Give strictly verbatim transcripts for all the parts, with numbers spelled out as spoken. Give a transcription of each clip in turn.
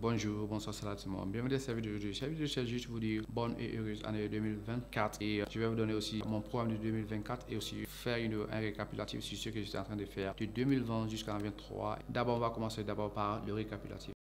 Bonjour, bonsoir, salut tout le monde. Bienvenue dans cette vidéo aujourd'hui. Cette vidéo aujourd'hui, je vous dis bonne et heureuse année deux mille vingt-quatre et je vais vous donner aussi mon programme de deux mille vingt-quatre et aussi faire une, un récapitulatif sur ce que j'étais en train de faire de deux mille vingt jusqu'en deux mille vingt-trois. D'abord, on va commencer d'abord par le récapitulatif.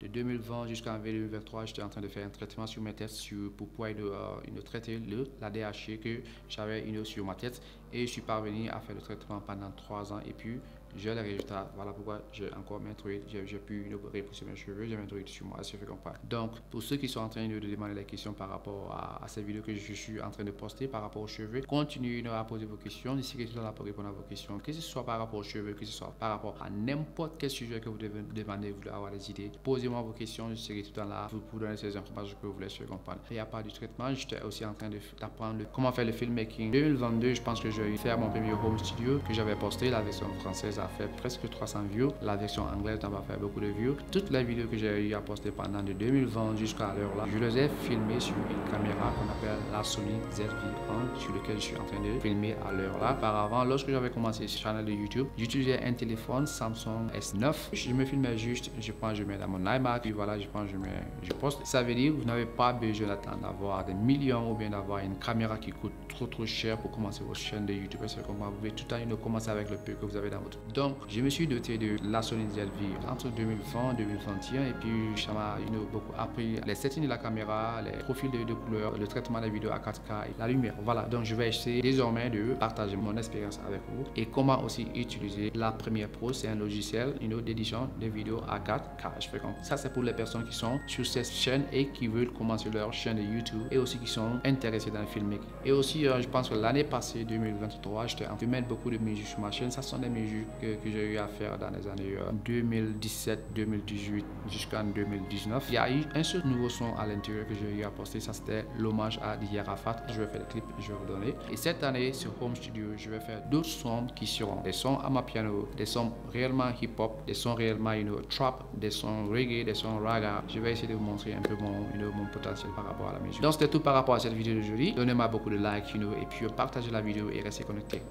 De deux mille vingt jusqu'en deux mille vingt-trois, j'étais en train de faire un traitement sur mes têtes sur, pour pouvoir de, euh, de traiter le, la D H C que j'avais une sur ma tête et je suis parvenu à faire le traitement pendant trois ans et puis j'ai les résultats. Voilà pourquoi j'ai encore m'introduit, j'ai pu repousser mes cheveux, j'ai m'introduit sur moi, ça fait comme ça. Donc, pour ceux qui sont en train de demander des questions par rapport à, à cette vidéo que je suis en train de poster par rapport aux cheveux, continuez à poser vos questions. Ici, je suis là pour répondre à vos questions, que ce soit par rapport aux cheveux, que ce soit par rapport à n'importe quel sujet que vous devez demander, vous devez avoir des idées. Posez-moi vos questions, je serai tout le temps là pour vous donner ces informations que vous voulez se comprendre. Et à part du traitement, j'étais aussi en train d'apprendre comment faire le filmmaking. deux mille vingt-deux, je pense que je vais faire mon premier home studio que j'avais posté, la version française a fait presque trois cents views, la version anglaise n'a pas fait beaucoup de views. Toutes les vidéos que j'ai eu à poster pendant de deux mille vingt jusqu'à l'heure là, je les ai filmées sur une caméra qu'on appelle la Sony Z V un sur laquelle je suis en train de filmer à l'heure là. Auparavant, lorsque j'avais commencé ce channel de YouTube, j'utilisais un téléphone Samsung S neuf. Je me filmais juste, je prends, je mets dans mon iMac, puis voilà, je prends, je mets, je poste. Ça veut dire que vous n'avez pas besoin d'attendre d'avoir des millions ou bien d'avoir une caméra qui coûte trop trop cher pour commencer votre chaîne de YouTube. C'est comme vous pouvez tout à l'heure commencer avec le peu que vous avez dans votre. Donc, je me suis doté de la Sony Z V entre deux mille vingt et deux mille vingt et un et puis ça m'a beaucoup appris les settings de la caméra, les profils de, de couleurs, le traitement des vidéos à quatre K et la lumière. Voilà, donc je vais essayer désormais de partager mon expérience avec vous et comment aussi utiliser la Première Pro. C'est un logiciel d'édition de vidéos à quatre K. Je fais comme ça, c'est pour les personnes qui sont sur cette chaîne et qui veulent commencer leur chaîne de YouTube et aussi qui sont intéressées dans le filmmaking. Et aussi, euh, je pense que l'année passée, deux mille vingt-trois, j'étais en train de mettre beaucoup de musique sur ma chaîne. Ça sont des musiques que, que j'ai eu à faire dans les années deux mille dix-sept, deux mille dix-huit jusqu'en deux mille dix-neuf. Il y a eu un seul nouveau son à l'intérieur que j'ai eu à poster, ça c'était l'hommage à Diya Rafat. Je vais faire le clip, je vais vous donner. Et cette année sur Home Studio, je vais faire d'autres sons qui seront des sons à ma piano, des sons réellement hip-hop, des sons réellement you know, trap, des sons reggae, des sons raga. Je vais essayer de vous montrer un peu mon, you know, mon potentiel par rapport à la musique. Donc c'était tout par rapport à cette vidéo d'aujourd'hui. Donnez-moi beaucoup de likes you know, et puis partagez la vidéo et restez connectés.